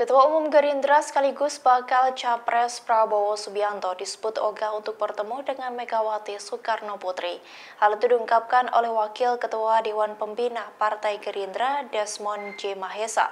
Ketua Umum Gerindra sekaligus bakal Capres Prabowo Subianto disebut ogah untuk bertemu dengan Megawati Soekarno Putri. Hal itu diungkapkan oleh Wakil Ketua Dewan Pembina Partai Gerindra, Desmond J. Mahesa.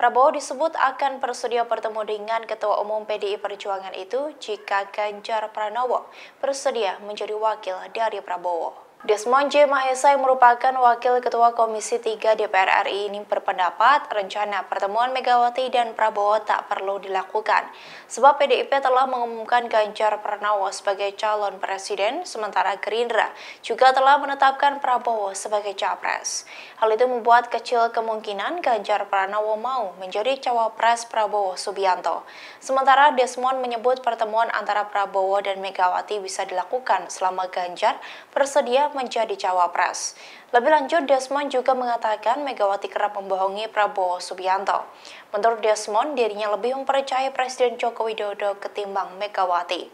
Prabowo disebut akan bersedia bertemu dengan Ketua Umum PDI Perjuangan itu jika Ganjar Pranowo bersedia menjadi wakil dari Prabowo. Desmond J. Mahesa yang merupakan Wakil Ketua Komisi 3 DPR RI ini berpendapat rencana pertemuan Megawati dan Prabowo tak perlu dilakukan sebab PDIP telah mengumumkan Ganjar Pranowo sebagai calon presiden sementara Gerindra juga telah menetapkan Prabowo sebagai capres. Hal itu membuat kecil kemungkinan Ganjar Pranowo mau menjadi cawapres Prabowo Subianto. Sementara Desmond menyebut pertemuan antara Prabowo dan Megawati bisa dilakukan selama Ganjar bersedia menjadi cawapres. Lebih lanjut, Desmond juga mengatakan Megawati kerap membohongi Prabowo Subianto. Menurut Desmond, dirinya lebih mempercayai Presiden Joko Widodo ketimbang Megawati.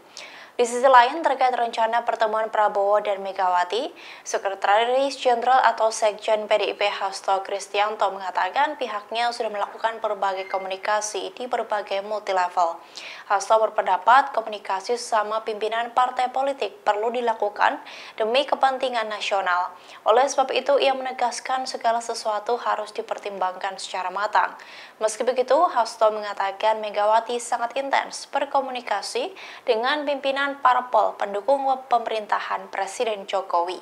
Di sisi lain, terkait rencana pertemuan Prabowo dan Megawati, Sekretaris Jenderal atau Sekjen PDIP Hasto Kristiyanto mengatakan pihaknya sudah melakukan berbagai komunikasi di berbagai multilevel. Hasto berpendapat komunikasi sama pimpinan partai politik perlu dilakukan demi kepentingan nasional. Oleh sebab itu, ia menegaskan segala sesuatu harus dipertimbangkan secara matang. Meski begitu, Hasto mengatakan Megawati sangat intens berkomunikasi dengan pimpinan parpol pendukung pemerintahan Presiden Jokowi.